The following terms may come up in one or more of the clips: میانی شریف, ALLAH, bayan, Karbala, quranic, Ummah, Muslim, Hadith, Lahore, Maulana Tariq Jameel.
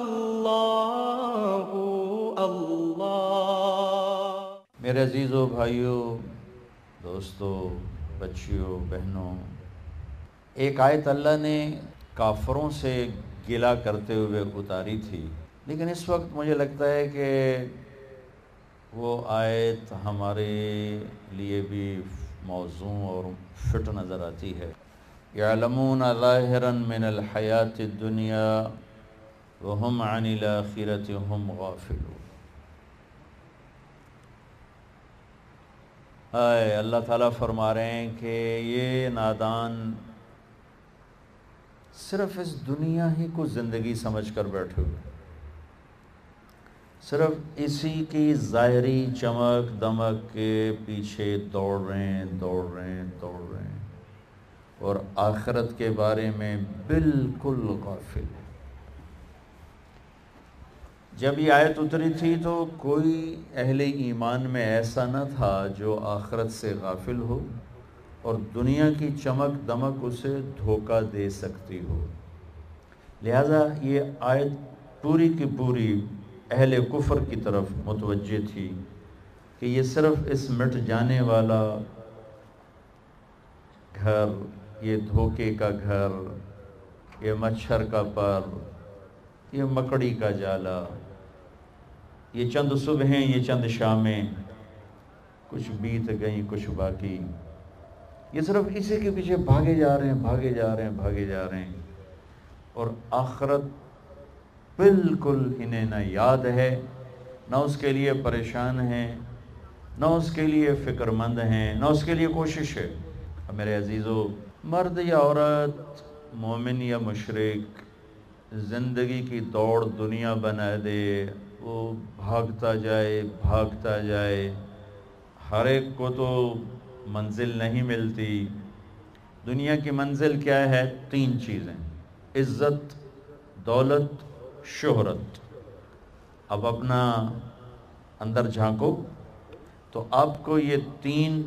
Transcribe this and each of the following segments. اللہ اللہ۔ میرے عزیزو بھائیو، دوستو، بچیوں، بہنوں، ایک آیت اللہ نے کافروں سے گلہ کرتے ہوئے اتاری تھی، لیکن اس وقت مجھے لگتا ہے کہ وہ آیت ہمارے لیے بھی موضوع اور فٹ نظر آتی ہے۔ یعلمون ظاہراً من الحیات الدنیا وہم عن الاخرۃ ہم غافلون۔ اے اللہ تعالیٰ فرما رہے ہیں کہ یہ نادان صرف اس دنیا ہی کو زندگی سمجھ کر بیٹھے ہوئے، صرف اسی کی ظاہری چمک دمک کے پیچھے دوڑ رہے ہیں اور آخرت کے بارے میں بالکل غافل ہیں۔ جب یہ آیت اتری تھی تو کوئی اہل ایمان میں ایسا نہ تھا جو آخرت سے غافل ہو اور دنیا کی چمک دمک اسے دھوکہ دے سکتی ہو، لہٰذا یہ آیت پوری کی پوری اہل کفر کی طرف متوجہ تھی کہ یہ صرف اس مٹ جانے والا گھر، یہ دھوکے کا گھر، یہ مچھر کا پر، یہ مکڑی کا جالا، یہ چند صبحیں، یہ چند شامیں، کچھ بیت گئیں کچھ باقی، یہ صرف اسی کے پیچھے بھاگے جا رہے ہیں اور آخرت بالکل انہیں نہ یاد ہے، نہ اس کے لیے پریشان ہیں، نہ اس کے لیے فکر مند ہیں، نہ اس کے لیے کوشش ہے۔ میرے عزیزو، مرد یا عورت، مومن یا مشرک، زندگی کی دوڑ دنیا بنا دے، وہ بھاگتا جائے، ہر ایک کو تو منزل نہیں ملتی۔ دنیا کی منزل کیا ہے؟ 3 چیزیں: عزت، دولت، شہرت۔ اب اپنا اندر جھانکو تو آپ کو یہ 3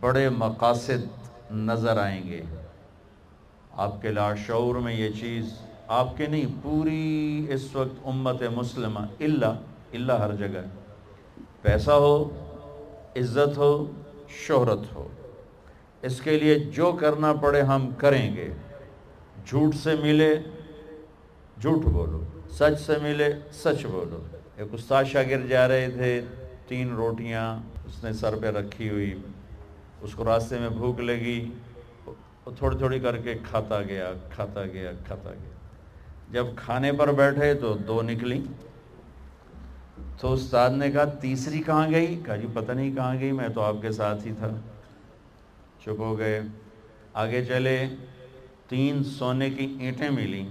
بڑے مقاصد نظر آئیں گے۔ آپ کے لاشعور میں یہ چیز، آپ کے نہیں، پوری اس وقت امت مسلمہ، اللہ ہر جگہ، پیسہ ہو، عزت ہو، شہرت ہو، اس کے لیے جو کرنا پڑے ہم کریں گے۔ جھوٹ سے ملے جھوٹ بولو، سچ سے ملے سچ بولو۔ ایک استاد شاگرد جا رہے تھے، 3 روٹیاں اس نے سر پہ رکھی ہوئی، اس کو راستے میں بھوک لگی، تھوڑی تھوڑی کر کے کھاتا گیا۔ جب کھانے پر بیٹھے تو 2 نکلی، تو استاد نے کہا تیسری کہاں گئی؟ کہا جی پتہ نہیں کہاں گئی، میں تو آپ کے ساتھ ہی تھا۔ چپ ہو گئے، آگے چلے، 3 سونے کی اینٹیں ملیں،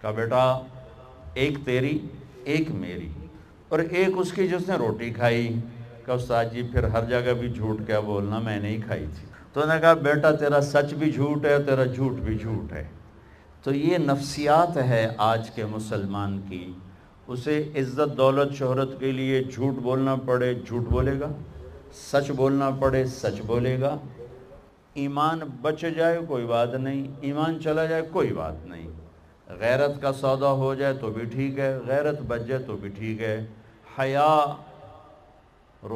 کہا بیٹا ایک تیری ایک میری اور ایک اس کی جس نے روٹی کھائی۔ کہا استاد جی پھر ہر جگہ بھی جھوٹ کیا بولنا، میں نہیں کھائی تھی۔ تو انہوں نے کہا بیٹا تیرا سچ بھی جھوٹ ہے، تیرا جھوٹ بھی جھوٹ ہے۔ تو یہ نفسیات ہے آج کے مسلمان کی، اسے عزت، دولت، شہرت کے لیے جھوٹ بولنا پڑے جھوٹ بولے گا، سچ بولنا پڑے سچ بولے گا۔ ایمان بچ جائے کوئی بات نہیں، ایمان چلا جائے کوئی بات نہیں، غیرت کا سودا ہو جائے تو بھی ٹھیک ہے، غیرت بچ جائے تو بھی ٹھیک ہے، حیا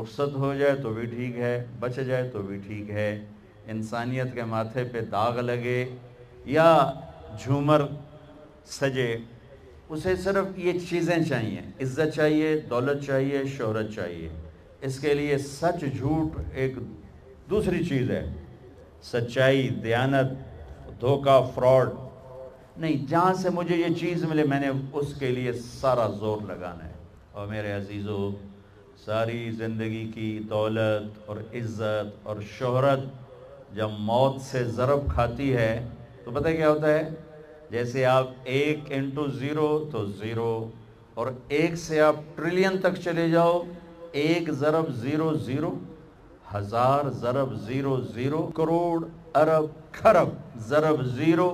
رخصت ہو جائے تو بھی ٹھیک ہے، بچ جائے تو بھی ٹھیک ہے۔ انسانیت کے ماتھے پہ داغ لگے یا جھومر سجے، اسے صرف یہ چیزیں چاہیے، عزت چاہیے، دولت چاہیے، شہرت چاہیے۔ اس کے لیے سچ جھوٹ ایک دوسری چیز ہے، سچائی، دیانت، دھوکہ، فراڈ نہیں، جہاں سے مجھے یہ چیز ملے میں نے اس کے لیے سارا زور لگانا ہے۔ اور میرے عزیزو، ساری زندگی کی دولت اور عزت اور شہرت جب موت سے ضرب کھاتی ہے تو پتہ کیا ہوتا ہے؟ جیسے آپ 1 × 0 تو 0، اور 1 سے آپ ٹریلین تک چلے جاؤ، 1 ضرب 0 0، 1000 ضرب 0 0، کروڑ، ارب، کھرب، ضرب 0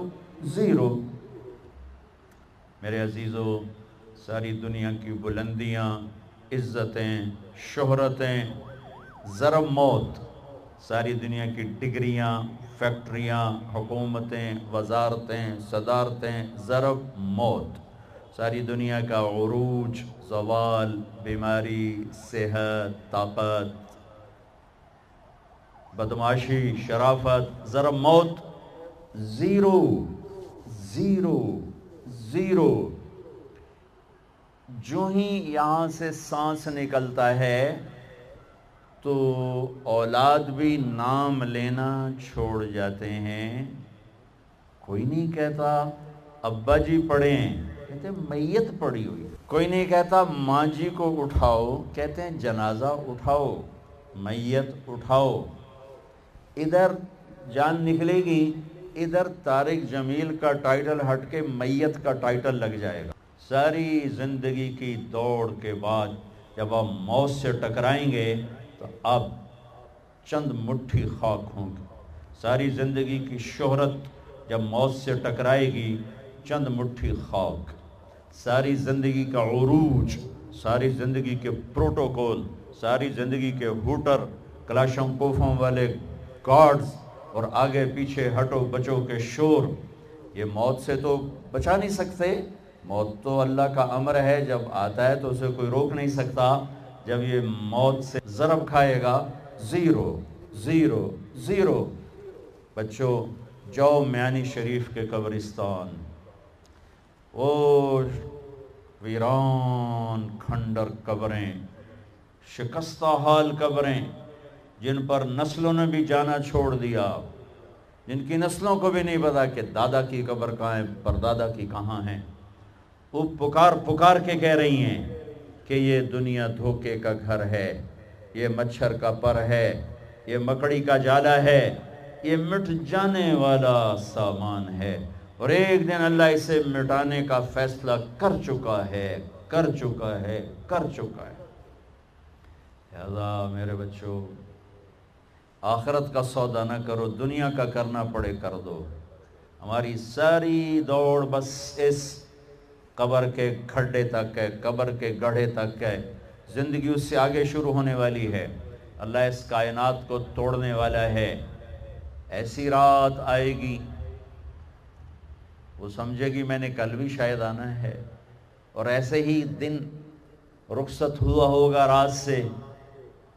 0۔ میرے عزیزو، ساری دنیا کی بلندیاں، عزتیں، شہرتیں، ضرب موت، ساری دنیا کی ڈگریاں، فیکٹریاں، حکومتیں، وزارتیں، صدارتیں، ضرب موت، ساری دنیا کا عروج، زوال، بیماری، صحت، طاقت، بدماشی، شرافت، ضرب موت، زیرو زیرو زیرو۔ جو ہی یہاں سے سانس نکلتا ہے تو اولاد بھی نام لینا چھوڑ جاتے ہیں۔ کوئی نہیں کہتا ابا جی پڑے ہیں، کہتے میت پڑی ہوئی۔ کوئی نہیں کہتا ماں جی کو اٹھاؤ، کہتے ہیں جنازہ اٹھاؤ، میت اٹھاؤ۔ ادھر جان نکلے گی، ادھر طارق جمیل کا ٹائٹل ہٹ کے میت کا ٹائٹل لگ جائے گا۔ ساری زندگی کی دوڑ کے بعد جب آپ موت سے ٹکرائیں گے تو آپ چند مٹھی خاک ہوں گے۔ ساری زندگی کی شہرت جب موت سے ٹکرائے گی، چند مٹھی خاک۔ ساری زندگی کا عروج، ساری زندگی کے پروٹوکول، ساری زندگی کے ہوٹر، کلاشوں کوفوں والے گارڈز اور آگے پیچھے ہٹو بچو کے شور، یہ موت سے تو بچا نہیں سکتے۔ موت تو اللہ کا امر ہے، جب آتا ہے تو اسے کوئی روک نہیں سکتا۔ جب یہ موت سے ضرب کھائے گا، زیرو زیرو زیرو۔ بچوں، جاؤ میانی شریف کے قبرستان، وہ ویران کھنڈر قبریں، شکستہ حال قبریں، جن پر نسلوں نے بھی جانا چھوڑ دیا، جن کی نسلوں کو بھی نہیں پتا کہ دادا کی قبر کہاں ہے، پردادا کی کہاں ہے۔ وہ پکار پکار کے کہہ رہی ہیں کہ یہ دنیا دھوکے کا گھر ہے، یہ مچھر کا پر ہے، یہ مکڑی کا جالا ہے، یہ مٹ جانے والا سامان ہے، اور ایک دن اللہ اسے مٹانے کا فیصلہ کر چکا ہے، کر چکا ہے، کر چکا ہے۔ اللہ میرے بچوں، آخرت کا سودا نہ کرو، دنیا کا کرنا پڑے کر دو۔ ہماری ساری دوڑ بس اس قبر کے کھڈے تک ہے، قبر کے گڑھے تک ہے، زندگی اس سے آگے شروع ہونے والی ہے۔ اللہ اس کائنات کو توڑنے والا ہے۔ ایسی رات آئے گی وہ سمجھے گی میں نے کل بھی شاید آنا ہے، اور ایسے ہی دن رخصت ہوا ہوگا رات سے،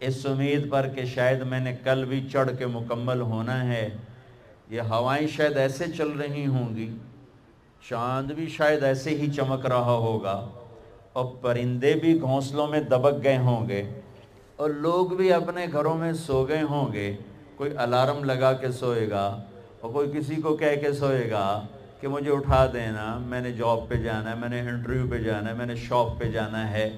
اس امید پر کہ شاید میں نے کل بھی چڑھ کے مکمل ہونا ہے۔ یہ ہوائیں شاید ایسے چل رہی ہوں گی، چاند بھی شاید ایسے ہی چمک رہا ہوگا، اور پرندے بھی گھونسلوں میں دبک گئے ہوں گے، اور لوگ بھی اپنے گھروں میں سو گئے ہوں گے۔ کوئی الارم لگا کے سوئے گا، اور کوئی کسی کو کہہ کے سوئے گا کہ مجھے اٹھا دینا، میں نے جاب پہ جانا ہے، میں نے انٹرویو پہ جانا ہے، میں نے شاپ پہ جانا ہے۔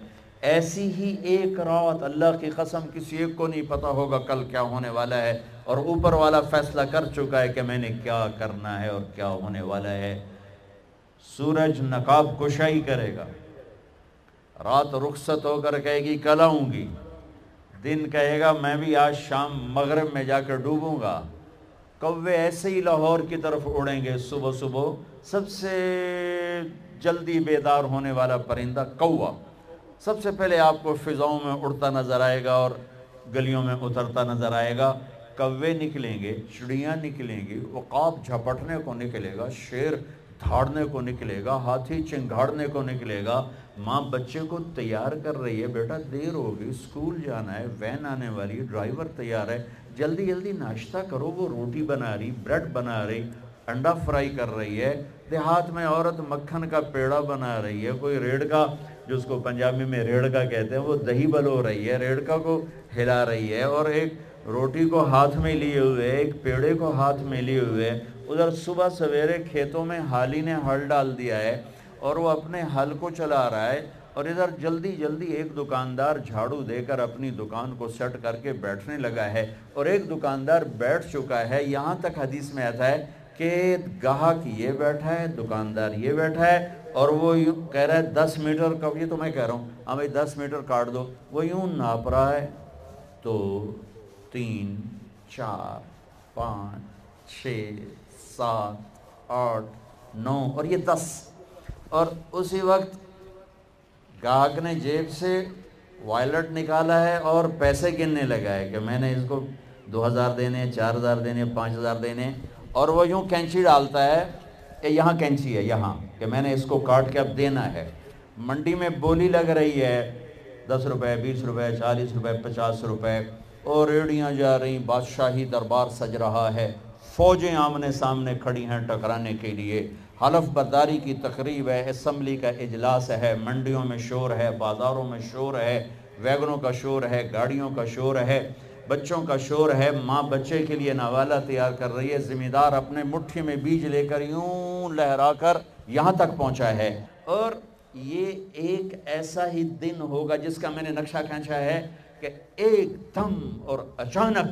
ایسی ہی ایک رات اللہ کی قسم کسی ایک کو نہیں پتہ ہوگا کل کیا ہونے والا ہے، اور اوپر والا فیصلہ کر چکا ہے کہ میں نے کیا کرنا ہے اور کیا ہونے والا ہے۔ سورج نقاب کشائی کرے گا، رات رخصت ہو کر کہے گی کل آؤں گی، دن کہے گا میں بھی آج شام مغرب میں جا کر ڈوبوں گا۔ کوے ایسے ہی لاہور کی طرف اڑیں گے، صبح صبح سب سے جلدی بیدار ہونے والا پرندہ کوا سب سے پہلے آپ کو فضاؤں میں اڑتا نظر آئے گا اور گلیوں میں اترتا نظر آئے گا۔ کوے نکلیں گے، چڑیاں نکلیں گی، عقاب جھپٹنے کو نکلے گا، شیر دھاڑنے کو نکلے گا، ہاتھی چنگھاڑنے کو نکلے گا۔ ماں بچے کو تیار کر رہی ہے، بیٹا دیر ہوگی، اسکول جانا ہے، وین آنے والی ہے، ڈرائیور تیار ہے، جلدی جلدی ناشتہ کرو۔ وہ روٹی بنا رہی، بریڈ بنا رہی، انڈا فرائی کر رہی ہے، دیہات میں عورت مکھن کا پیڑا بنا رہی ہے، کوئی ریڑھ کا، جو اس کو پنجابی میں ریڑھ کا کہتے ہیں، وہ دہی بلو رہی ہے، ریڑھ کا کو ہلا رہی ہے، اور ایک روٹی کو ہاتھ میں لیے ہوئے، ایک پیڑے کو ہاتھ میں لیے ہوئے۔ ادھر صبح سویرے کھیتوں میں حالی نے ہل ڈال دیا ہے اور وہ اپنے ہل کو چلا رہا ہے، اور ادھر جلدی جلدی ایک دکاندار جھاڑو دے کر اپنی دکان کو سیٹ کر کے بیٹھنے لگا ہے، اور ایک دکاندار بیٹھ چکا ہے۔ یہاں تک حدیث میں آتا ہے کہ گاہک یہ بیٹھا ہے، دکاندار یہ بیٹھا ہے، اور وہ یوں کہہ رہا ہے 10 میٹر کا، یہ تو میں کہہ رہا ہوں، ہاں بھائی 10 میٹر کاٹ دو۔ وہ یوں ناپ رہا ہے، 2 3 4 5 6 7 8 9 اور یہ 10، اور اسی وقت گاہک نے جیب سے وائلٹ نکالا ہے اور پیسے گننے لگا ہے کہ میں نے اس کو 2000 دینے، 4000 دینے، 5000 دینے، اور وہ یوں کینچی ڈالتا ہے کہ یہاں کینچی ہے یہاں، کہ میں نے اس کو کاٹ کے اب دینا ہے۔ منڈی میں بولی لگ رہی ہے 10 روپے، 20 روپے، 40 روپے، 50 روپے، اور ریڑیاں جا رہی، بادشاہی دربار سج رہا ہے، فوجیں آمنے سامنے کھڑی ہیں ٹکرانے کے لیے، حلف برداری کی تقریب ہے، اسمبلی کا اجلاس ہے، منڈیوں میں شور ہے، بازاروں میں شور ہے، ویگنوں کا شور ہے، گاڑیوں کا شور ہے، بچوں کا شور ہے، ماں بچے کے لیے نوالہ تیار کر رہی ہے، ذمہ دار اپنے مٹھی میں بیج لے کر یوں لہرا کر یہاں تک پہنچا ہے۔ اور یہ ایک ایسا ہی دن ہوگا جس کا میں نے نقشہ کھینچا ہے کہ ایک دم اور اچانک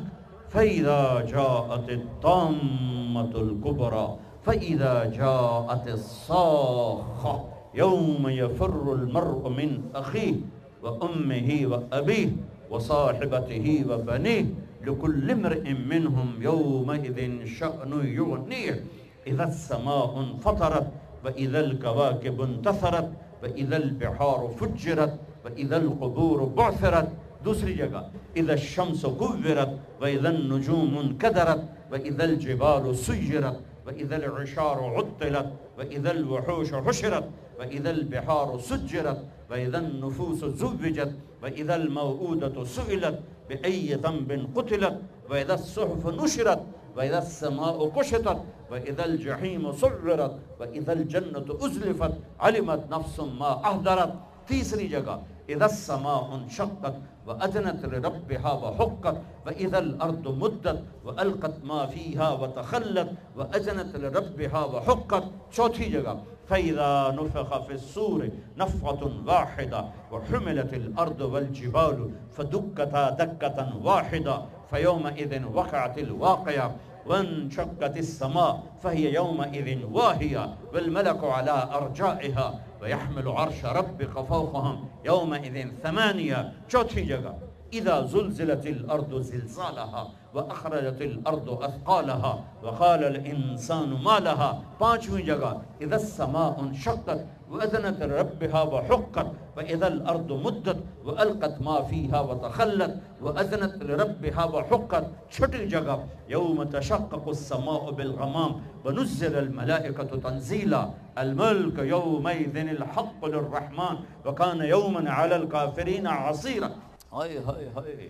فَإِذَا جَاءَتِ الطَّامَّةُ الْكُبْرَىٰ فَإِذَا جَاءَتِ الصَّاخَّةُ يَوْمَ يَفِرُّ الْمَرْءُ مِنْ أَخِيهِ وَأُمِّهِ وَأَبِيهِ وَصَاحِبَتِهِ وَبَنِيهِ لِكُلِّ امْرِئٍ مِّنْهُمْ يَوْمَئِذٍ شَأْنٌ يُغْنِيهِ إِذَا السَّمَاءُ انفَطَرَتْ وَإِذَا الْكَوَاكِبُ انتَثَرَتْ وَإِذَا الْبِحَارُ فُجِّرَتْ وَإِذَا الْقُبُورُ بُعْثِرَتْ۔ دوسری جگہ اِذَا الشَّمْسُ كُوِّرَتْ وَإِذَا النُّجُومُ انْكَدَرَتْ وَإِذَا الْجِبَالُ سُيِّرَتْ وَإِذَا الْعِشَارُ عُطِّلَتْ وَإِذَا الْوُحُوشُ حُشِرَتْ وَإِذَا الْبِحَارُ سُجِّرَتْ وَإِذَا النُّفُوسُ زُوِّجَتْ وَإِذَا الْمَوْءُودَةُ سُئِلَتْ بِأَيِّ ذَنْبٍ قُتِلَتْ وَإِذَا الصُّحُفُ نُشِرَتْ وَإِذَا السَّمَاءُ كُشِطَتْ وَإِذَا الْجَحِيمُ صُعِّرَتْ وَإِذَا الْجَنَّةُ أُزْلِفَتْ عَلِمَتْ نَفْسٌ مَا أَحْضَرَتْ۔ تیسری جگہ اِذَا السَّمَاءُ انشَقَّتْ وَأَذِنَتْ لِرَبِّهَا وَحُقَّتْ وَإِذَا الْأَرْضُ مُدَّتْ وَأَلْقَتْ مَا فِيهَا وَتَخَلَّتْ وَأَذِنَتْ لِرَبِّهَا وَحُقَّتْ۔ چوتھی جگہ فَإِذَا نُفِخَ فِي الصُّورِ نَفْخَةٌ وَاحِدَةٌ وَحُمِلَتِ الْأَرْضُ وَالْجِبَالُ فَدُكَّتَا دَكَّةً وَاحِدَةً فَيَوْمَئِذٍ وَقَعَتِ الْوَاقِعَةُ وَانشَقَّتِ السَّمَاءُ فَهِيَ يَوْمَئِذٍ وَاهِيَةٌ وَالْمَلَكُ عَلَى أَرْجَائِهَا وَيَحْمِلُ عَرْشَ رَبِّكَ فَوْقَهُمْ يَوْمَئِذٍ ثَمَانِيَةٌ۔ چوتھی جگہ اِذَا زُلْزِلَتِ الْأَرْضُ زِلْزَالَهَا وَأَخْرَجَتِ الْأَرْضُ أَثْقَالَهَا وَقَالَ الْإِنسَانُ مَا لَهَا۔ پانچویں جگہ اِذَا السَّمَاءُ انشَقَّتْ وَأَذِنَتْ لِرَبِّهَا وَحُقَّتْ وَإِذَا الْأَرْضُ مُدَّتْ وَأَلْقَتْ مَا فِيهَا وَتَخَلَّتْ وَأَذِنَتْ لِرَبِّهَا وَحُقَّتْ۔ چھٹی جگہ يَوْمَ تَشَقَّقُ السَّمَاءُ بِالْغَمَامِ وَنُزِّلَ الْمَلَائِكَةُ تَنزِيلًا۔ الْمَلْكُ يَوْمَئِذٍ الْحَقُّ لِلرَّحْمَنِ وَكَانَ يَوْمًا عَلَى الْكَافِرِينَ عَسِيرًا۔ ہائے ہائے ہائے،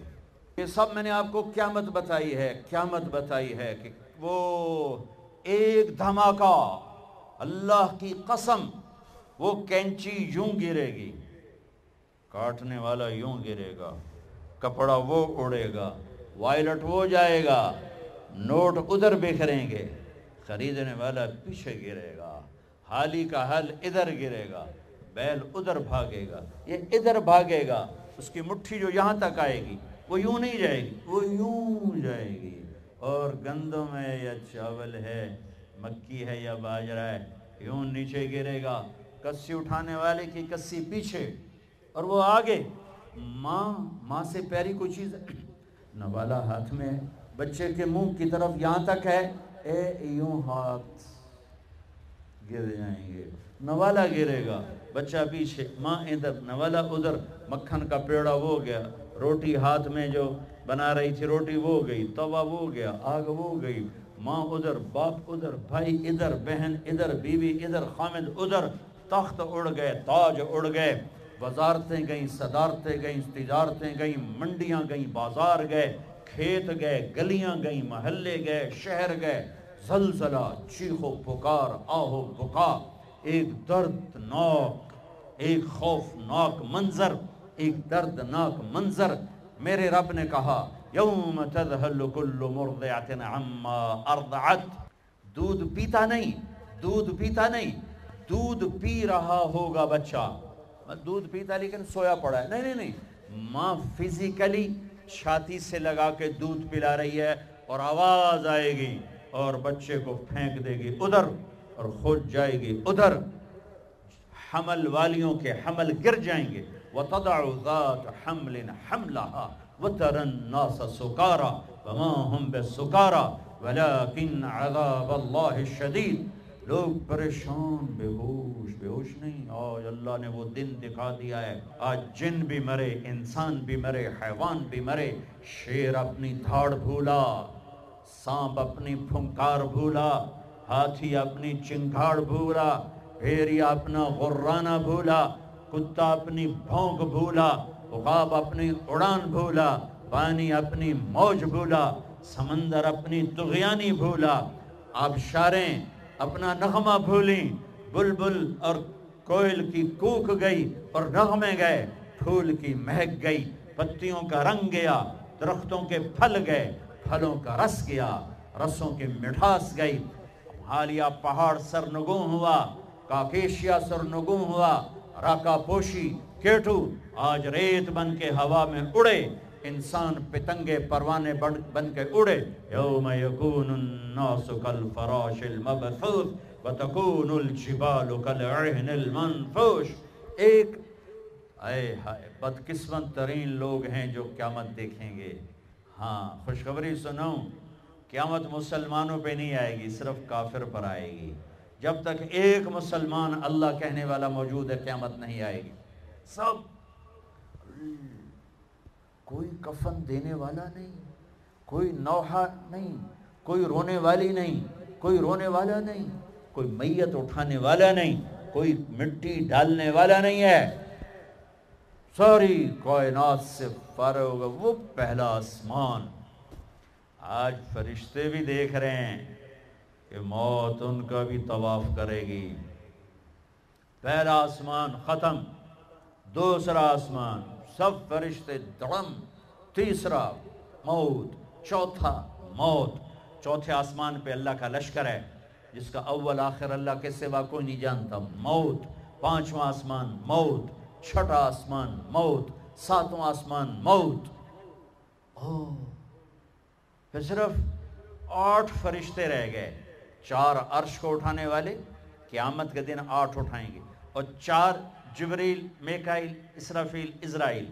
یہ سب میں نے آپ کو قیامت بتائی ہے، قیامت بتائی ہے کہ وہ ایک دھماکہ، اللہ کی قسم وہ کینچی یوں گرے گی، کاٹنے والا یوں گرے گا، کپڑا وہ اڑے گا، وائلٹ وہ جائے گا، نوٹ ادھر بکھریں گے، خریدنے والا پیچھے گرے گا، حالی کا حال ادھر گرے گا، بیل ادھر بھاگے گا، یہ ادھر بھاگے گا، اس کی مٹھی جو یہاں تک آئے گی وہ یوں نہیں جائے گی، وہ یوں جائے گی۔ اور گندم ہے یا چاول ہے، مکی ہے یا باجرہ ہے، یوں نیچے گرے گا، کسی اٹھانے والے کی کسی پیچھے اور وہ آگے۔ ماں سے پیاری کوئی چیز ہے؟ نوالا ہاتھ میں ہے، بچے کے منہ کی طرف یہاں تک ہے، اے یوں ہاتھ گر جائیں گے، نوالا گرے گا، بچہ پیچھے، ماں ادھر، نوالا ادھر، مکھن کا پیڑا وہ گیا، روٹی ہاتھ میں جو بنا رہی تھی روٹی وہ گئی، توا وہ گیا، آگ وہ گئی، ماں ادھر، باپ ادھر، بھائی ادھر، بہن ادھر، بیوی ادھر، خامد ادھر، تخت اڑ گئے، تاج اڑ گئے، وزارتیں گئیں، صدارتیں گئیں، تجارتیں گئیں، منڈیاں گئیں، بازار گئے، کھیت گئے، گلیاں گئیں، محلے گئے، شہر گئے، زلزلہ، چیخ و پکار، آہ و بکا، ایک دردناک، ایک خوفناک منظر، ایک دردناک منظر۔ میرے رب نے کہا یوم تذہل کل مرضعۃ عما ارضعت۔ دودھ پیتا نہیں، دودھ پیتا نہیں، دودھ پی رہا ہوگا بچہ، دودھ پیتا لیکن سویا پڑا ہے، نہیں نہیں نہیں، ماں فزیکلی چھاتی سے لگا کے دودھ پلا رہی ہے، اور آواز آئے گی اور بچے کو پھینک دے گی ادھر اور خود جائے گی ادھر، حمل والیوں کے حمل گر جائیں گے، وَتَضَعُ ذَاتُ حَمْلٍ حَمْلَهَا وَتَرَى النَّاسَ سُكَارَى وَمَا هُمْ بِسُكَارَى وَلَكِنْ عَذَابَ اللَّهِ الشَّدِيدُ لوگ پریشان بے ہوش نہیں. آج اللہ نے وہ دن دکھا دیا ہے, آج جن بھی مرے, انسان بھی مرے, حیوان بھی مرے. شیر اپنی دھاڑ بھولا, سانپ اپنی پھنکار بھولا, ہاتھی اپنی چنگھاڑ بھولا, بھیڑیا اپنا غرانہ بھولا, کتا اپنی بھونک بھولا, عقاب اپنی اڑان بھولا, پانی اپنی موج بھولا, سمندر اپنی طغیانی بھولا, آبشاریں اپنا نغمہ بھولیں, بلبل اور کوئل کی کوک گئی اور نغمے گئے, پھول کی مہک گئی, پتیوں کا رنگ گیا, درختوں کے پھل گئے, پھلوں کا رس گیا, رسوں کی مٹھاس گئی. حالیہ پہاڑ سرنگوں ہوا, کاکیشیا سرنگوں ہوا, راکا پوشی کیٹو آج ریت بن کے ہوا میں اڑے, انسان پتنگے پروانے بن کے اڑے. یوم یکون الناس کالفراش المبثوث وتکون الجبال کالعہن المنفوش. ایک اے ہائے بدقسمت ترین لوگ ہیں جو قیامت دیکھیں گے. ہاں خوشخبری سنو, قیامت مسلمانوں پہ نہیں آئے گی, صرف کافر پر آئے گی. جب تک ایک مسلمان اللہ کہنے والا موجود ہے قیامت نہیں آئے گی. سب کوئی کفن دینے والا نہیں, کوئی نوحہ نہیں, کوئی رونے والی نہیں, کوئی رونے والا نہیں, کوئی میت اٹھانے والا نہیں, کوئی مٹی ڈالنے والا نہیں ہے. ساری کائنات سے فارغ ہوگا وہ پہلا آسمان. آج فرشتے بھی دیکھ رہے ہیں کہ موت ان کا بھی طواف کرے گی. پہلا آسمان ختم, دوسرا آسمان سب فرشتے دڑم, تیسرا موت, چوتھا موت. چوتھے آسمان پہ اللہ کا لشکر ہے جس کا اول آخر اللہ کے سوا کوئی نہیں جانتا. موت. پانچواں آسمان موت, چھٹا آسمان موت, ساتواں آسمان موت. پھر صرف 8 فرشتے رہ گئے. 4 عرش کو اٹھانے والے, قیامت کے دن 8 اٹھائیں گے, اور 4 جبریل, میکائیل, اسرافیل, عزرائیل.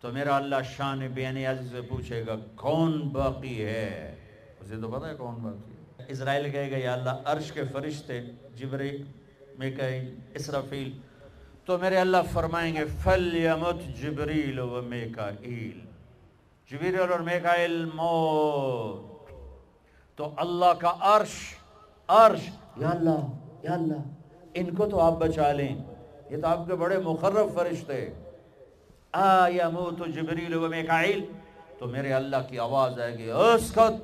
تو میرا اللہ شان بیان عزیز سے پوچھے گا کون باقی ہے؟ اسے تو پتہ ہے کون باقی ہے. عزرائیل کہے گا یا اللہ عرش کے فرشتے, جبریل, میکائیل, اسرافیل. تو میرے اللہ فرمائیں گے فَلْيَمُتْ جبریل و میکائیل, جبریل اور میکائیل موت. تو اللہ کا عرش یا اللہ ان کو تو آپ بچا لیں, یہ تو آپ کے بڑے مقرب فرشتے. آیموت جبریل و میکائیل. تو میرے اللہ کی آواز آئے گی اسکت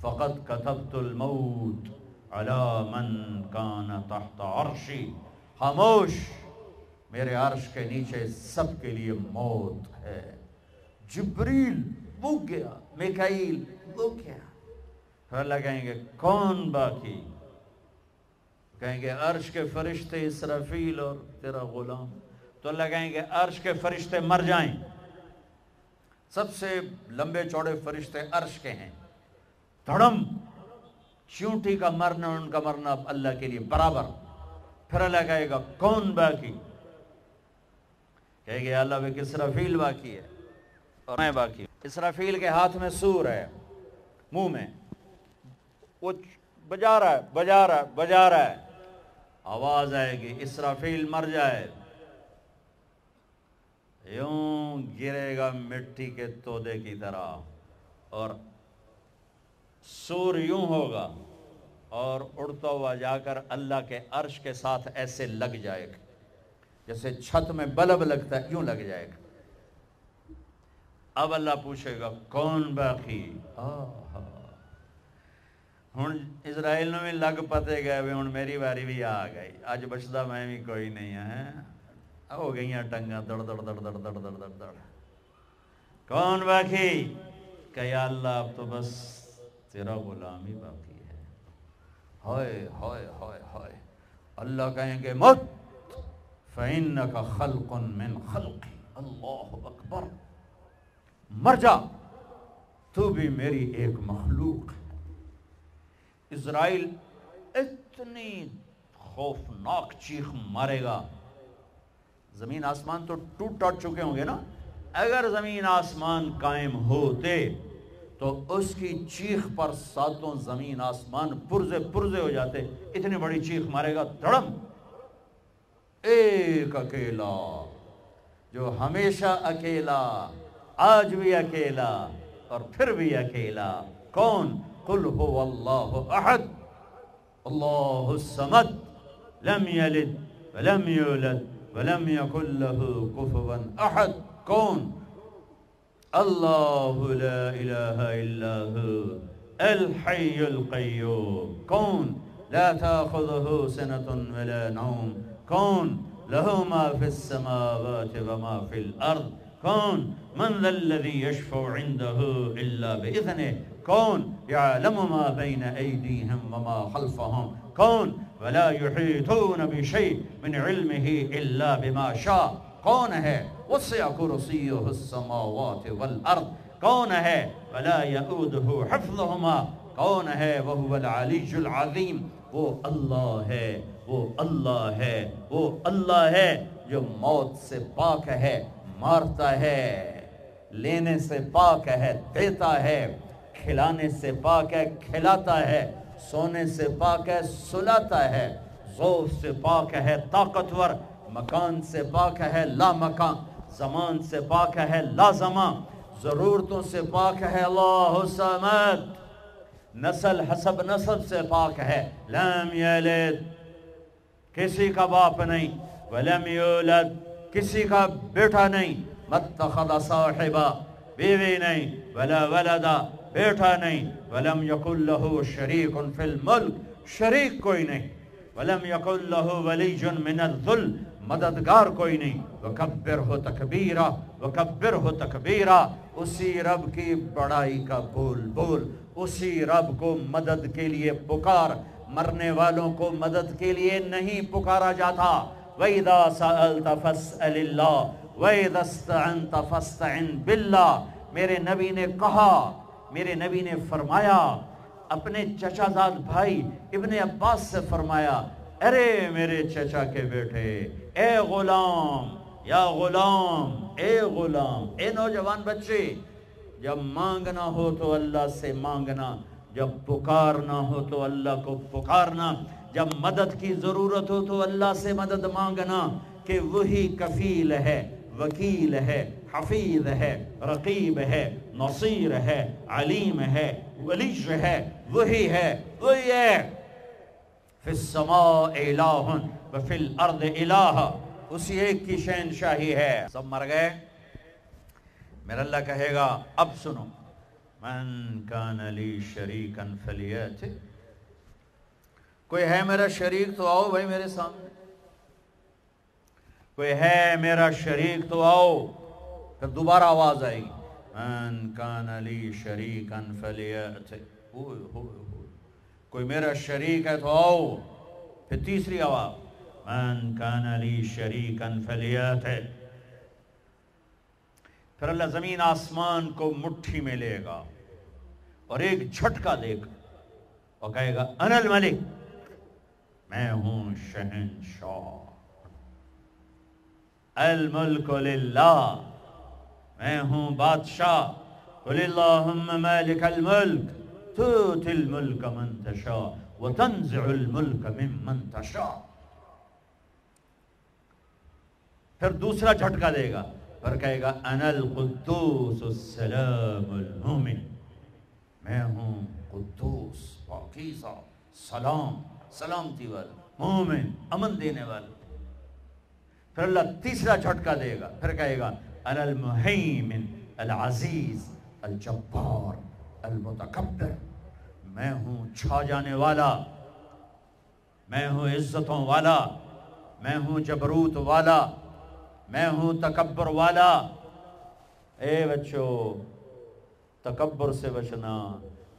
فقد كتبت الموت على من كان تحت عرشی. خاموش, میرے عرش کے نیچے سب کے لیے موت ہے. جبریل وہ گیا, میکائیل وہ گیا. پھر اللہ کہیں گے کون باقی؟ کہیں گے عرش کے فرشتے, اسرافیل اور تیرا غلام. تو اللہ کہیں گے عرش کے فرشتے مر جائیں. سب سے لمبے چوڑے فرشتے عرش کے ہیں. دھڑم, چیونٹی کا مرنا اور ان کا مرنا اللہ کے لیے برابر. پھر اللہ کہے گا کون باقی؟ کہے گے اللہ وہ اسرافیل باقی ہے اور میں باقی ہوں. اسرافیل کے ہاتھ میں سور ہے, منہ میں وہ بجا رہا ہے. آواز آئے گی اسرافیل مر جائے. یوں گرے گا مٹی کے تودے کی طرح, اور سور یوں ہوگا اور اڑتا ہوا جا کر اللہ کے عرش کے ساتھ ایسے لگ جائے گا جیسے چھت میں بلب لگتا ہے, یوں لگ جائے گا. اب اللہ پوچھے گا کون باقی؟ ہوں اسرائیل بھی لگ پتے گئے بھی, ہوں میری واری بھی آ گئی, اج بچتا میں بھی کوئی نہیں ہے. ہو گئی ٹنگا دڑ دڑ دڑ دڑ دڑ دڑ دڑ دڑ. کون باقی؟ کہ یا اللہ اب تو بس تیرا غلام ہی باقی ہے. ہائے ہائے ہائے ہائے. اللہ کہیں گے مت فَإِنَّكَ خَلْقٌ مِّن خَلْقِ. اللہ اکبر, مر جا, تو بھی میری ایک مخلوق. اسرائیل اتنی خوفناک چیخ مارے گا, زمین آسمان تو ٹوٹ چکے ہوں گے نا. اگر زمین آسمان قائم ہوتے تو اس کی چیخ پر ساتوں زمین آسمان پرزے پرزے ہو جاتے. اتنی بڑی چیخ مارے گا دھڑم. ایک اکیلا جو ہمیشہ اکیلا، آج بھی اکیلا اور پھر بھی اکیلا، کون؟ قل هو اللہ احد اللہ الصمد لم یلد ولم یولد ولم یکن لہ کفوا احد. کون؟ اللہ لا الہ الا ہو الحی القیوم. کون؟ لا تاخذہ سنۃ ولا نوم. کون؟ لہ ما فی السماوات وما فی الارض. کون؟ من ذا الذی یشفع عنده الا باذنہ. کون؟ یعلم ما بین ایدیہم وما خلفہم. کون؟ ولا یحیطون بشیء من علمہ الا بما شاء. کون ہے؟ وسع کرسیہ السماوات والارض. کون ہے؟ ولا یؤودہ حفظہما. کون ہے؟ وہو العلی العظیم. وہ اللہ ہے، وہ اللہ ہے، وہ اللہ ہے جو موت سے پاک ہے، مارتا ہے، لینے سے پاک ہے، دیتا ہے، کھلانے سے پاک ہے، کھلاتا ہے، سونے سے پاک ہے، سلاتا ہے، ذوف سے پاک ہے، طاقتور، مکان سے پاک ہے، لا مکان، زمان سے پاک ہے، لا زمان، ضرورتوں سے پاک ہے، اللہ الصمد، نسل حسب نسب سے پاک ہے، لم یلد، کسی کا باپ نہیں، ولم یولد، کسی کا بیٹا نہیں، متخذ صاحبہ، بیوی نہیں، ولا ولدا، بیٹا نہیں، ولم یکن لہ شریک فی الملک، شریک کوئی نہیں، ولم یکن لہ ولی من الذل، مددگار کوئی نہیں. وکبرہ تکبیرہ، وکبرہ تکبیرہ. اسی رب کی بڑائی کا بول بول، اسی رب کو مدد کے لیے پکار، مرنے والوں کو مدد کے لیے نہیں پکارا جاتا. وَإِذَا سَأَلْتَ فَاسْأَلِ اللَّهِ وَإِذَا اسْتَعَنْتَ فَاسْتَعِنْ بِاللَّهِ. میرے نبی نے کہا، میرے نبی نے فرمایا، اپنے چچا زاد بھائی ابن عباس سے فرمایا، ارے میرے چچا کے بیٹے، اے غلام، یا غلام، اے غلام، اے نوجوان بچے، جب مانگنا ہو تو اللہ سے مانگنا، جب پکارنا ہو تو اللہ کو پکارنا، جب مدد کی ضرورت ہو تو اللہ سے مدد مانگنا کہ وہی کفیل ہے، وکیل ہے، حفیظ ہے، رقیب ہے، نصیر ہے، علیم ہے، ولی ہے، وہی ہے، وہی ہے. فی السماء الہ وفی الارض الہ. اسی ایک کی شہنشاہی ہے. سب مر گئے، میرا اللہ کہے گا اب سنو، من کان لی شریکا فلیات. کوئی ہے میرا شریک تو آؤ بھائی میرے سامنے، کوئی ہے میرا شریک تو آؤ. پھر دوبارہ آواز آئے گی، من کان لی شریکا فلیات. کوئی میرا شریک ہے تو آؤ. پھر تیسری آواز، من کان لی شریکا فلیات. پھر اللہ زمین آسمان کو مٹھی میں لے گا اور ایک جھٹکا دے گا اور کہے گا انا الملک، میں ہوں شہنشاہ، الملک للہ، میں ہوں بادشاہ. قل اللہم مالک الملک تؤتی الملک من تشاء وتنزع الملک ممن تشاء. پھر دوسرا جھٹکا دے گا، پھر کہے گا انا القدوس السلام المؤمن، میں ہوں قدوس، پاکیزہ، سلام، سلامتی والا، مومن، امن دینے والا. پھر اللہ تیسرا جھٹکا دے گا، پھر کہے گا انا المہیمن العزیز الجبار المتکبر، میں ہوں چھا جانے والا، میں ہوں عزتوں والا، میں ہوں جبروت والا، میں ہوں تکبر والا. اے بچو، تکبر سے بچنا،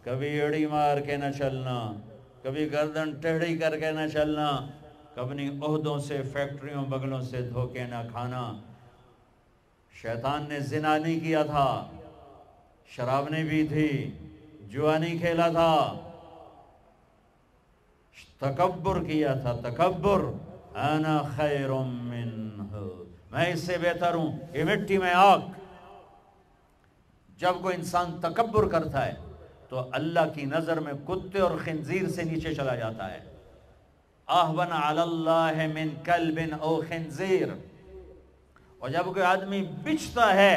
کبھی ایڑی مار کے نہ چلنا، کبھی گردن ٹیڑھی کر کے نہ چلنا، کبھی عہدوں سے، فیکٹریوں، بغلوں سے دھوکے نہ کھانا. شیطان نے زنا نہیں کیا تھا، شراب نہیں پی تھی، جوا نہیں کھیلا تھا، تکبر کیا تھا، تکبر. انا خیر منہ، میں اس سے بہتر ہوں، یہ مٹی میں آگ، جب کوئی انسان تکبر کرتا ہے تو اللہ کی نظر میں کتے اور خنزیر سے نیچے چلا جاتا ہے. احون علی اللہ من کلب او خنزیر. اور جب کوئی آدمی بچتا ہے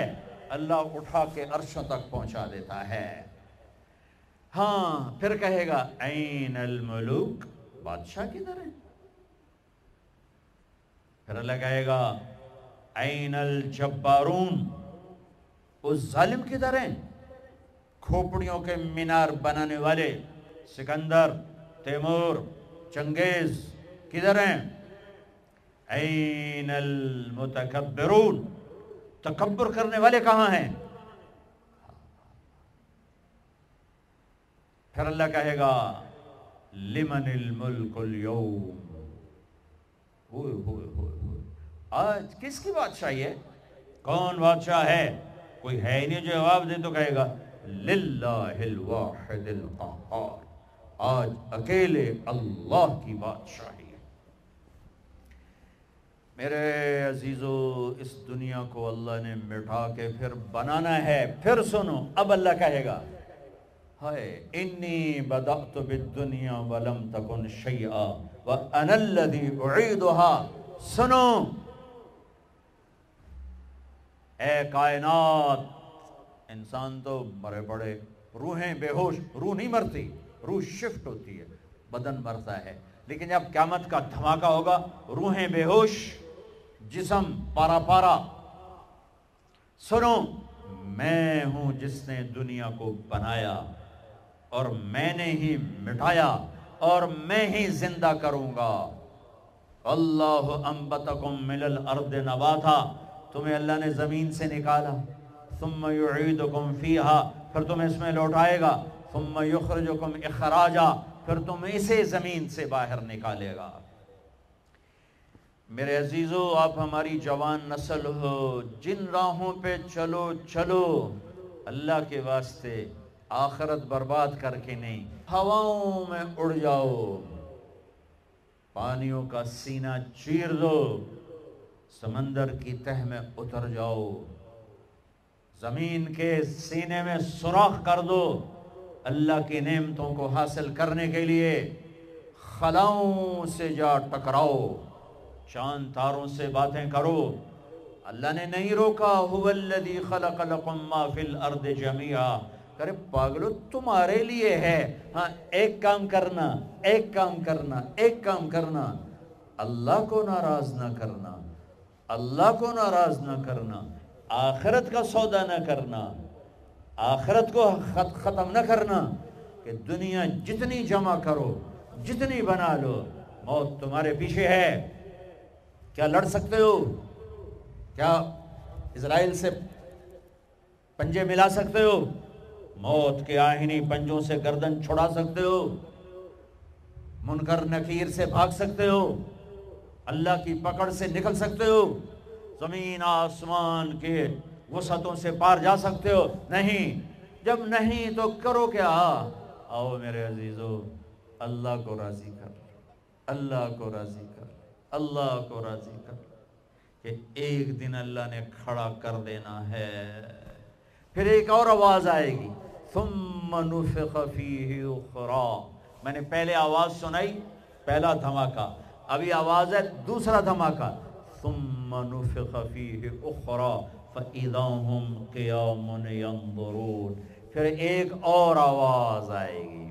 اللہ اٹھا کے عرش تک پہنچا دیتا ہے. ہاں پھر کہے گا عین الملوک، بادشاہ کدھر ہے؟ پھر اللہ کہے گا عین الجبارون، اس ظالم کدھر ہیں؟ کھوپڑیوں کے مینار بنانے والے سکندر، تیمور، چنگیز کدھر ہیں؟ عین المتکبرون، تکبر کرنے والے کہاں ہیں؟ پھر اللہ کہے گا لمن الملک اليوم، ہوئے ہوئے ہوئے آج کس کی بادشاہی ہے، کون بادشاہ ہے؟ کوئی ہے ہی نہیں جواب دے تو کہے گا للہ الواحد القہار، آج اکیلے اللہ کی بادشاہی ہے. میرے عزیزو، اس دنیا کو اللہ نے مٹا کے پھر بنانا ہے. پھر سنو، اب اللہ کہے گا ہائے انی بدأت بالدنیا ولم تکن شیئا وانا الذی اعیدها. سنو اے کائنات، انسان تو مرے پڑے، روحیں بے ہوش، روح نہیں مرتی، روح شفٹ ہوتی ہے، بدن مرتا ہے، لیکن جب قیامت کا دھماکہ ہوگا روحیں بے ہوش، جسم پارا پارا. سنو میں ہوں جس نے دنیا کو بنایا اور میں نے ہی مٹایا اور میں ہی زندہ کروں گا. اللہ انبتکم من الارض نباتا، تمہیں اللہ نے زمین سے نکالا، ثم یعیدکم فیہا، پھر تمہیں اس میں لوٹائے گا، ثم یخرجکم اخراجا، پھر تم اسے زمین سے باہر نکالے گا. میرے عزیزو، آپ ہماری جوان نسل ہو، جن راہوں پہ چلو چلو، اللہ کے واسطے آخرت برباد کر کے نہیں. ہواؤں میں اڑ جاؤ، پانیوں کا سینہ چیر دو، سمندر کی تہ میں اتر جاؤ، زمین کے سینے میں سوراخ کر دو. اللہ کی نعمتوں کو حاصل کرنے کے لیے خلاؤں سے جا ٹکراؤ، چاند تاروں سے باتیں کرو. اللہ نے نہیں روکا هو الذی خلق لکم ما فی الارض جميعا. کرے پاگلو تمہارے لیے ہے. ہاں ایک کام کرنا، ایک کام کرنا، ایک کام کرنا، اللہ کو ناراض نہ کرنا، اللہ کو ناراض نہ کرنا، آخرت کا سودا نہ کرنا، آخرت کو ختم نہ کرنا کہ دنیا جتنی جمع کرو، جتنی بنا لو، موت تمہارے پیچھے ہے. کیا لڑ سکتے ہو؟ کیا اسرائیل سے پنجے ملا سکتے ہو؟ موت کے آہنی پنجوں سے گردن چھڑا سکتے ہو؟ منکر نکیر سے بھاگ سکتے ہو؟ اللہ کی پکڑ سے نکل سکتے ہو؟ زمین آسمان کے وسعتوں سے پار جا سکتے ہو؟ نہیں. جب نہیں تو کرو کیا؟ آؤ میرے عزیزو، اللہ کو راضی کر، اللہ کو راضی کر، اللہ کو راضی کر کہ ایک دن اللہ نے کھڑا کر دینا ہے. پھر ایک اور آواز آئے گی ثم نفخ فیہ اخرى. میں نے پہلے آواز سنائی، پہلا دھماکہ، ابھی آواز ہے دوسرا دھماکہ ثم نفخ فیہ اخرى فاذا هم قیام ينظرون. پھر ایک اور آواز آئے گی.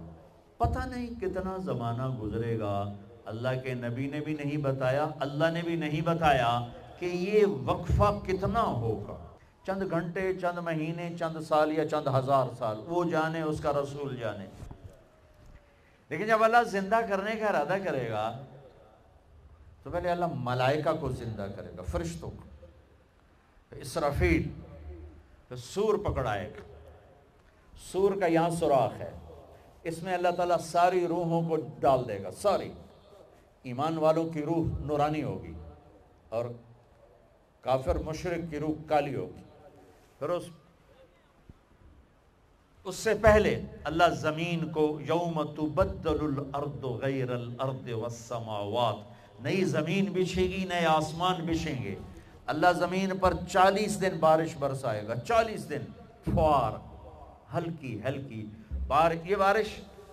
پتہ نہیں کتنا زمانہ گزرے گا. اللہ کے نبی نے بھی نہیں بتایا، اللہ نے بھی نہیں بتایا کہ یہ وقفہ کتنا ہوگا، چند گھنٹے، چند مہینے، چند سال یا چند ہزار سال، وہ جانے، اس کا رسول جانے. لیکن جب اللہ زندہ کرنے کا ارادہ کرے گا تو پہلے اللہ ملائکہ کو زندہ کرے گا، فرشتوں کو، اسرافیل، پھر سور پکڑائے گا. سور کا یہاں سوراخ ہے، اس میں اللہ تعالیٰ ساری روحوں کو ڈال دے گا، ساری. ایمان والوں کی روح نورانی ہوگی اور کافر مشرک کی روح کالی ہوگی. پھر اس سے پہلے اللہ زمین کو یوم تبدل الارض غیر الارض والسماوات، نئی زمین بچھے گی، نئے آسمان بچھیں گے. اللہ زمین پر 40 دن بارش برسائے گا، 40 دن. فوار، ہلکی ہلکی یہ بارش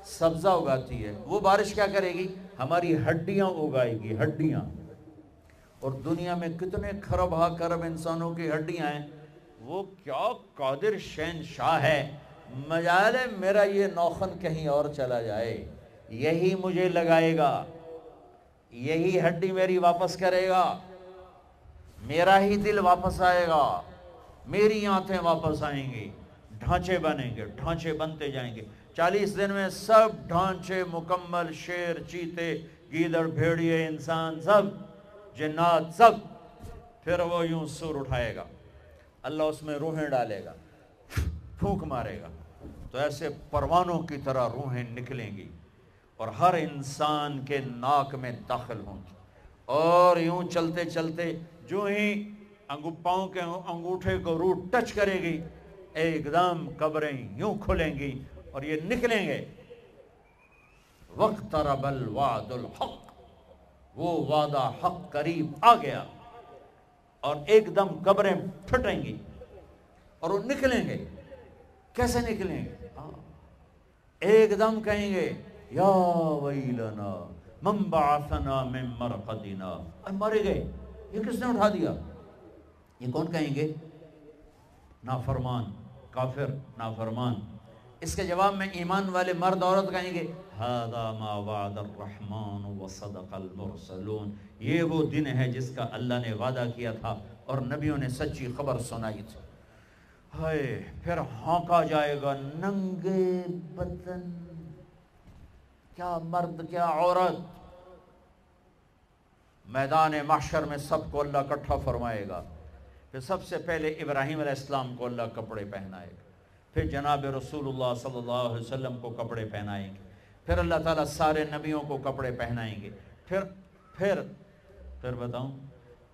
سبزہ اگاتی ہے، وہ بارش کیا کرے گی؟ ہماری ہڈیاں اگائے گی، ہڈیاں۔ اور دنیا میں کتنے خرب ہا کرب انسانوں کی ہڈیاں ہیں، وہ کیا قادر شہنشاہ ہے، مجال میرا یہ نوخن کہیں اور چلا جائے، یہی مجھے لگائے گا، یہی ہڈی میری واپس کرے گا، میرا ہی دل واپس آئے گا، میری آنکھیں واپس آئیں گی، ڈھانچے بنیں گے، ڈھانچے بنتے جائیں گے۔ 40 دن میں سب ڈھانچے مکمل، شیر، چیتے، گیدڑ، بھیڑیے، انسان، سب جنات، سب۔ پھر وہ یوں سر اٹھائے گا، اللہ اس میں روحیں ڈالے گا، پھونک مارے گا تو ایسے پروانوں کی طرح روحیں نکلیں گی اور ہر انسان کے ناک میں داخل ہوں گی، اور یوں چلتے چلتے جو ہی پاؤں کے انگوٹھے کو روح ٹچ کرے گی، ایک دم قبریں یوں کھلیں گی اور یہ نکلیں گے۔ وَاقْتَرَبَ الْوَعْدُ الْحَقِّ، وہ وعدہ حق قریب آ گیا، اور ایک دم قبریں پھٹیں گی اور وہ نکلیں گے۔ کیسے نکلیں گے؟ ایک دم کہیں گے یا ویلنا من بعثنا من مرقدنا، مارے گئے، یہ کس نے اٹھا دیا؟ یہ کون کہیں گے؟ نافرمان، کافر، نافرمان۔ اس کے جواب میں ایمان والے مرد عورت کہیں گے هذا ما وعد الرحمن وصدق المرسلون، یہ وہ دن ہے جس کا اللہ نے وعدہ کیا تھا اور نبیوں نے سچی خبر سنائی تھی۔ ہائے، پھر ہانکا جائے گا، ننگے بدن، کیا مرد کیا عورت، میدان محشر میں سب کو اللہ اکٹھا فرمائے گا۔ پھر سب سے پہلے ابراہیم علیہ السلام کو اللہ کپڑے پہنائے گا، پھر جناب رسول اللہ صلی اللہ علیہ وسلم کو کپڑے پہنائیں گے، پھر اللہ تعالیٰ سارے نبیوں کو کپڑے پہنائیں گے، پھر بتاؤں،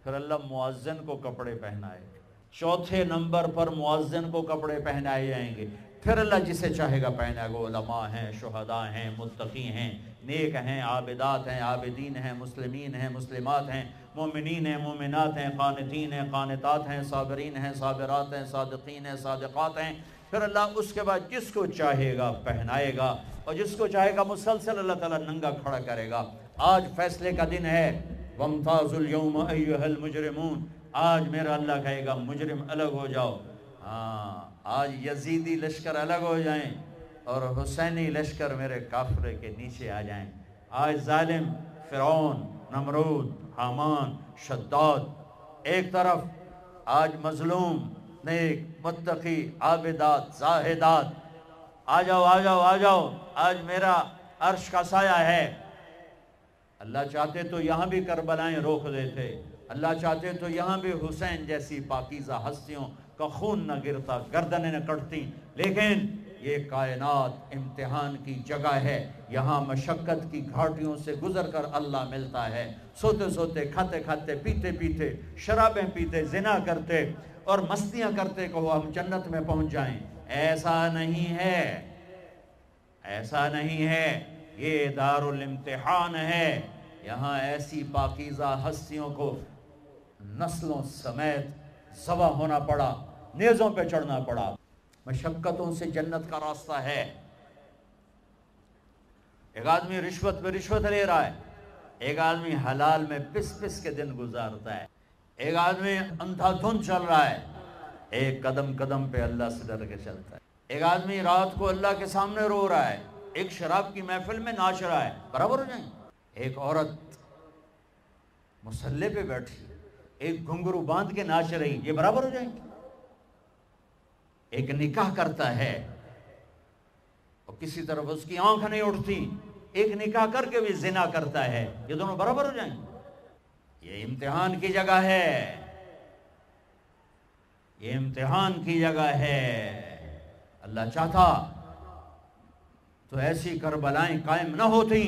پھر اللہ مؤذن کو کپڑے پہنائے گے، چوتھے نمبر پر مؤذن کو کپڑے پہنائے جائیں گے، پھر اللہ جسے چاہے گا پہنائے گا۔ علماء ہیں، شہداء ہیں، متقی ہیں، نیک ہیں، عابدات ہیں، عابدین ہیں، مسلمین ہیں، مسلمات ہیں، مومنین ہیں، مومنات ہیں، قانتین ہیں، قانتات ہیں، صابرین ہیں، صابرات ہیں، صادقین ہیں، صادقات ہیں۔ پھر اللہ اس کے بعد جس کو چاہے گا پہنائے گا، اور جس کو چاہے گا مسلسل اللہ تعالیٰ ننگا کھڑا کرے گا۔ آج فیصلے کا دن ہے، وَامْتَازُوا الْيَوْمَ أَيُّهَا الْمُجْرِمُونَ، آج میرا اللہ کہے گا مجرم الگ ہو جاؤ۔ ہاں، آج یزیدی لشکر الگ ہو جائیں اور حسینی لشکر میرے کافرے کے نیچے آ جائیں۔ آج ظالم فرعون، نمرود، حامان، شداد ایک طرف، آج مظلوم، نیک، متقی، عابدات، زاہدات، آ جاؤ آ جاؤ آ جاؤ، آج میرا عرش کا سایہ ہے۔ اللہ چاہتے تو یہاں بھی کربلائیں روک دیتے، اللہ چاہتے تو یہاں بھی حسین جیسی پاکیزہ ہستیوں کا خون نہ گرتا، گردنیں نہ کٹتی، لیکن یہ کائنات امتحان کی جگہ ہے، یہاں مشقت کی گھاٹیوں سے گزر کر اللہ ملتا ہے۔ سوتے سوتے، کھاتے کھاتے، پیتے پیتے، شرابیں پیتے، زنا کرتے اور مستیاں کرتے کہ وہ ہم جنت میں پہنچ جائیں، ایسا نہیں ہے، ایسا نہیں ہے، یہ دار الامتحان ہے۔ یہاں ایسی پاکیزہ ہستیوں کو نسلوں سمیت ذبح ہونا پڑا، نیزوں پہ چڑھنا پڑا، مشقتوں سے جنت کا راستہ ہے۔ ایک آدمی رشوت پہ رشوت لے رہا ہے، ایک آدمی حلال میں پس پس کے دن گزارتا ہے، ایک آدمی اندھا دھند چل رہا ہے، ایک قدم قدم پہ اللہ سے ڈر کے چلتا ہے، ایک آدمی رات کو اللہ کے سامنے رو رہا ہے، ایک شراب کی محفل میں ناچ رہا ہے، برابر ہو جائیں۔ ایک عورت مسلح پہ بیٹھی، ایک گھنگرو باندھ کے ناچ رہی، یہ برابر ہو جائیں گے۔ ایک نکاح کرتا ہے اور کسی طرف اس کی آنکھ نہیں اٹھتی، ایک نکاح کر کے بھی زنا کرتا ہے، یہ دونوں برابر ہو جائیں گے۔ یہ امتحان کی جگہ ہے، یہ امتحان کی جگہ ہے۔ اللہ چاہتا تو ایسی کربلائیں قائم نہ ہوتی،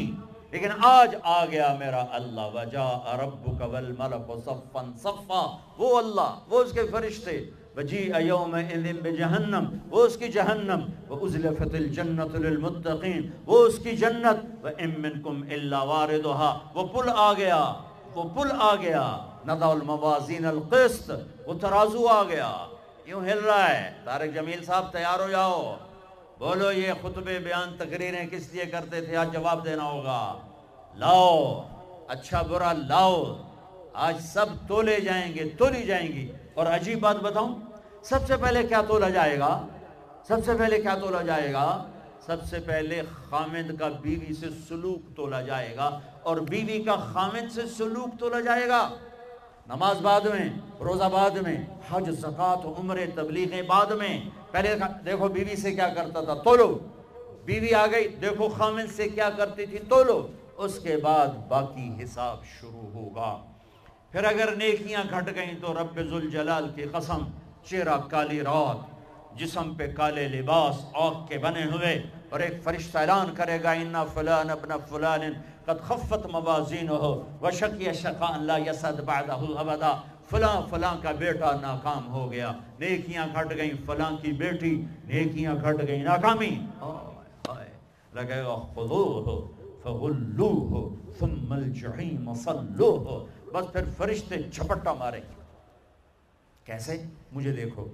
لیکن آج آ گیا میرا اللہ، وَجَاءَ رَبُّكَ وَالْمَلَكُ صَفًّا صَفًّا، وہ اللہ، وہ اس کے فرشتے، وَجِيءَ يَوْمَئِذٍ بِجَهَنَّمَ، وہ اس کی جہنم، وَأُزْلِفَتِ الْجَنَّةُ لِلْمُتَّقِينَ، وہ اس کی جنت، وَإِن مِّنْكُمْ إِلَّا وَارِدُهَا، وہ پل آ گیا، وہ پل آ گیا، نَضَعُ الْمَوَازِينَ الْقِسْطَ، وہ ترازو آ گیا۔ یوں ہل رہا ہے. طارق جمیل صاحب تیار ہو جاؤ, بولو یہ خطبے بیان تقریریں کس لیے کرتے تھے, آج جواب دینا ہوگا. لاؤ اچھا برا لاؤ, آج سب تولے جائیں گے, تولی جائیں گی. اور عجیب بات بتاؤں, سب سے پہلے کیا تولا جائے گا, سب سے پہلے کیا تولا جائے گا, سب سے پہلے خامد کا بیوی سے سلوک تولا جائے گا, اور بیوی کا خامد سے سلوک تولا جائے گا. نماز بعد میں, روزہ بعد میں, حج زکات عمرے تبلیغیں بعد میں. پہلے دیکھو بیوی سے کیا کرتا تھا, تولو. بیوی آ گئی, دیکھو خامد سے کیا کرتی تھی, تولو. اس کے بعد باقی حساب شروع ہوگا. پھر اگر نیکیاں گھٹ گئیں تو رب ذوالجلال کی قسم, چہرہ کالی رات, جسم پہ کالے لباس, آگ کے بنے ہوئے, اور ایک فرشتہ اعلان کرے گا اِنَّا فُلَانَ ابْنَ فُلَانٍ قد خفت موازینُهُ وشقی شقاءً لا یسعد بعدہ ابدا. فلاں فلاں کا بیٹا ناکام ہو گیا, نیکیاں گھٹ گئیں, فلاں کی بیٹی, نیکیاں گھٹ گئیں, ناکامی. لگے گا خذوہ فغلوہ ثم الجحیم صلوہ. بس پھر فرشتے جھپٹا مارے. کیسے, مجھے دیکھو.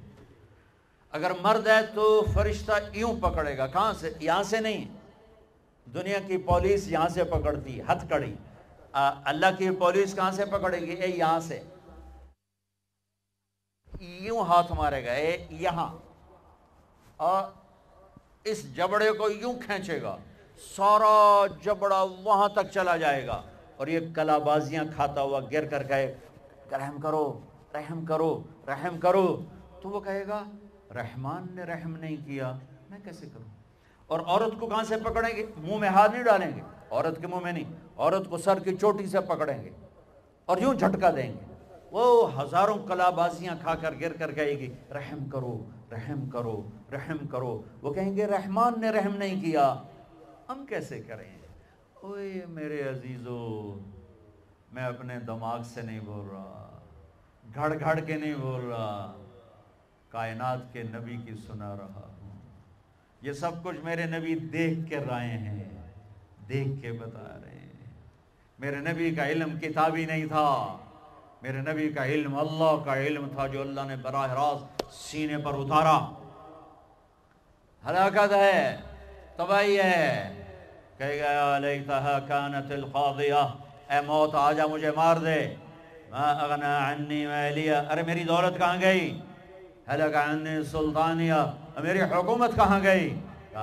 اگر مرد ہے تو فرشتہ یوں پکڑے گا. کہاں سے, یہاں سے نہیں, دنیا کی پولیس یہاں سے پکڑتی, ہتھ کڑی. اللہ کی پولیس کہاں سے پکڑے گی, اے یہاں سے. یوں ہاتھ مارے گا, اے یہاں, اور اس جبڑے کو یوں کھینچے گا, سارا جبڑا وہاں تک چلا جائے گا. اور یہ کلا بازیاں کھاتا ہوا گر کر کہے رحم کرو رحم کرو رحم کرو, تو وہ کہے گا رحمان نے رحم نہیں کیا, میں کیسے کروں. اور عورت کو کہاں سے پکڑیں گے, منہ میں ہاتھ نہیں ڈالیں گے, عورت کے منہ میں نہیں, عورت کو سر کی چوٹی سے پکڑیں گے اور یوں جھٹکا دیں گے. وہ ہزاروں کلا بازیاں کھا کر گر کر کہے گی رحم کرو رحم کرو رحم کرو. وہ کہیں گے رحمان نے رحم نہیں کیا, ہم کیسے کریں. اوئے میرے عزیزو, میں اپنے دماغ سے نہیں بول رہا, گھڑ گھڑ کے نہیں بول رہا, کائنات کے نبی کی سنا رہا ہوں. یہ سب کچھ میرے نبی دیکھ کے رائے ہیں, دیکھ کے بتا رہے ہیں. میرے نبی کا علم کتابی نہیں تھا, میرے نبی کا علم اللہ کا علم تھا جو اللہ نے براہ راست سینے پر اتارا. ہلاکت ہے, تباہی ہے. کہے گا یا لیتہا کانت القاضیہ, اے موت آجا مجھے مار دے. ما اغنا عنی مالیہ, ارے میری دولت کہاں گئی. ہلک عنی سلطانیہ, میری حکومت کہاں گئی,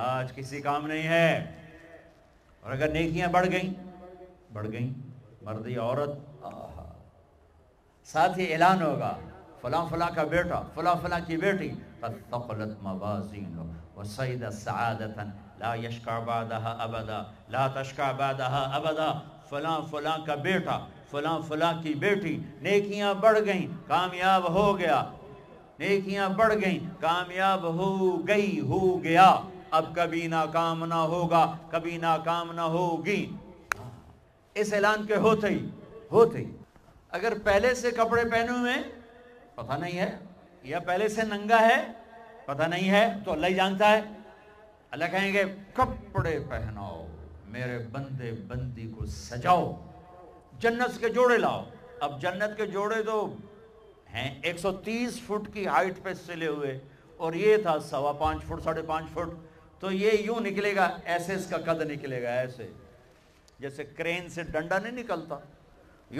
آج کسی کام نہیں ہے. اور اگر نیکیاں بڑھ گئیں, بڑھ گئیں, مردی عورت, ساتھ ہی اعلان ہوگا فلاں فلاں کا بیٹا, فلاں فلاں کی بیٹی, قد ثقلت موازینہ وسعید سعادتاً لا یشقا بعدہا ابدا لا تشقا بعدہا ابدا. فلاں فلاں کا بیٹا, فلاں فلاں کی بیٹی, نیکیاں بڑھ گئیں, کامیاب ہو گیا, نیکیاں بڑھ گئیں, کامیاب ہو گئی, ہو گیا. اب کبھی ناکام نہ ہوگا, کبھی ناکام نہ ہوگی. اس اعلان کے ہوتے ہی ہوتے, اگر پہلے سے کپڑے پہنے ہوئے پتہ نہیں ہے, یا پہلے سے ننگا ہے پتہ نہیں ہے, تو اللہ ہی جانتا ہے. اللہ کہیں گے کپڑے پہناؤ, میرے بندے بندی کو سجاؤ, جنت کے جوڑے لاؤ. اب جنت کے جوڑے تو ہیں 130 فٹ کی ہائٹ پہ سلے ہوئے, اور یہ تھا 5.25 فٹ 5.5 فٹ. تو یہ یوں نکلے گا, ایسے اس کا قد نکلے گا, ایسے جیسے کرین سے ڈنڈا نہیں نکلتا,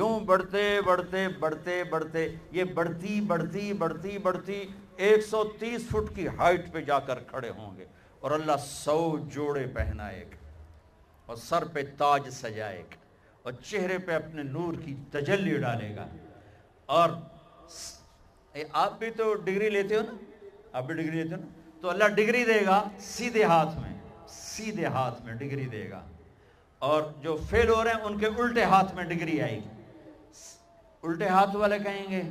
یوں بڑھتے بڑھتے بڑھتے بڑھتے, یہ بڑھتی بڑھتی بڑھتی بڑھتی 130 فٹ کی ہائٹ پہ جا کر کھڑے ہوں گے. اور اللہ 100 جوڑے پہنائے گا, اور سر پہ تاج سجائے گا, اور چہرے پہ اپنے نور کی تجلی ڈالے گا. اور آپ بھی تو ڈگری لیتے ہو نا, آپ بھی ڈگری لیتے ہو نا, تو اللہ ڈگری دے گا سیدھے ہاتھ میں, سیدھے ہاتھ میں ڈگری دے گا. اور جو فیل ہو رہے ہیں ان کے الٹے ہاتھ میں ڈگری آئے گی. الٹے ہاتھ والے کہیں گے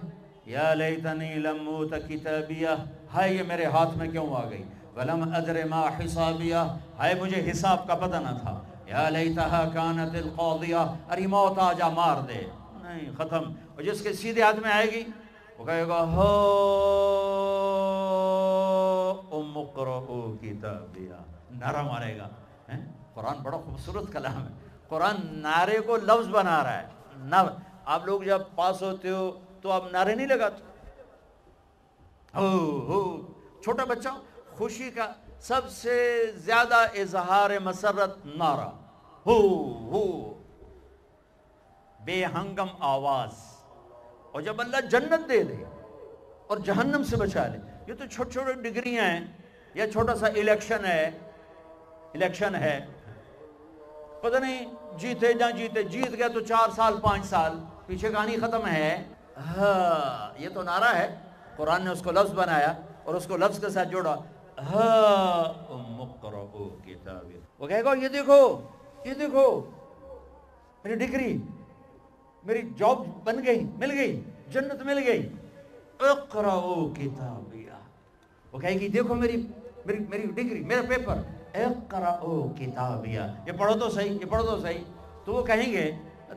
یا لیتنی لم اوت کتابیہ, ہائے یہ میرے ہاتھ میں کیوں آ گئی. ولم ادر ما حسابیہ, ہائے مجھے حساب کا پتہ نہ تھا. یا لیتہا کانت القاضیہ, اری موت آجا مار دے. نہیں, ختم. اور جس کے سیدھے ہاتھ میں آئے گی وہ کہے گا ہو ام اقرؤوا کتابیہ, نعرہ مارے گا. قرآن بڑا خوبصورت کلام ہے. قرآن نعرے کو لفظ بنا رہا ہے. آپ لوگ جب پاس ہوتے ہو تو آپ نعرے نہیں لگاتے, چھوٹا بچہ خوشی کا سب سے زیادہ اظہار مسرت نعرہ، ہو ہو بے ہنگم آواز. اور جب اللہ جنت دے دے اور جہنم سے بچا لے، یہ تو چھوٹے چھوٹے ڈگریاں ہیں یا چھوٹا سا الیکشن ہے پتہ نہیں جیتے جا جیتے، جیت گئے تو 4 سال 5 سال پیچھے کہانی ختم ہے. یہ تو نعرہ ہے، قرآن نے اس کو لفظ بنایا اور اس کو لفظ کے ساتھ جوڑا. وہ کہے گا یہ دیکھو میری ڈگری، میری جاب بن گئی، مل گئی، جنت مل گئی. اقرأوا کتابیہ، وہ کہے گی دیکھو میری ڈگری، میرا پیپر، اقرأوا کتابیہ، یہ پڑھو تو صحیح. تو وہ کہیں گے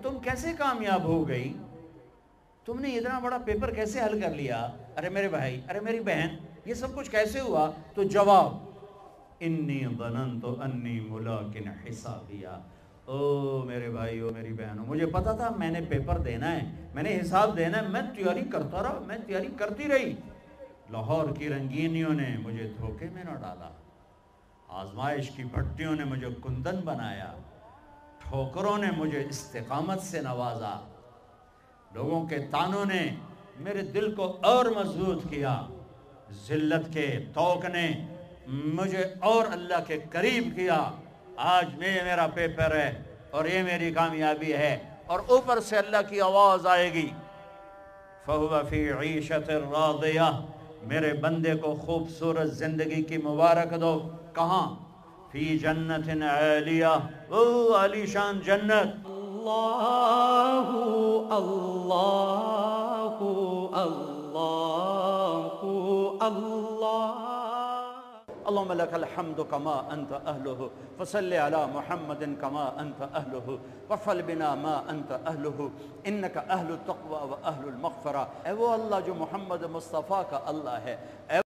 تم کیسے کامیاب ہو گئی، تم نے اتنا بڑا پیپر کیسے حل کر لیا، ارے میرے بھائی، ارے میری بہن، یہ سب کچھ کیسے ہوا؟ تو جواب، انی ظننت انی ملاق حسابیہ. او میرے بھائی، او میری بہنوں، مجھے پتا تھا میں نے پیپر دینا ہے، میں نے حساب دینا ہے، میں تیاری کرتی رہی. لاہور کی رنگینیوں نے مجھے دھوکے میں نہ ڈالا، آزمائش کی بھٹیوں نے مجھے کندن بنایا، ٹھوکروں نے مجھے استقامت سے نوازا، لوگوں کے طعنوں نے میرے دل کو اور مضبوط کیا، ذلت کے توق نے مجھے اور اللہ کے قریب کیا. آج میں میرا پیپر ہے اور یہ میری کامیابی ہے، اور اوپر سے اللہ کی آواز آئے گی، فَهُوَ فِي عِيشَةٍ رَاضِيَةٍ، میرے بندے کو خوبصورت زندگی کی مبارک دو. کہاں؟ فِي جَنَّةٍ عَالِيَةٍ، وہ عالی شان جنت. اللہ اللہ اللہ اللہ. اللهم لك الحمد كما أنت أهله، فصل على محمد كما أنت أهله، وفعل بنا ما أنت أهله، إنك أهل التقوى وأهل المغفرة. اے وہ اللہ جو محمد مصطفیٰ کا اللہ ہے.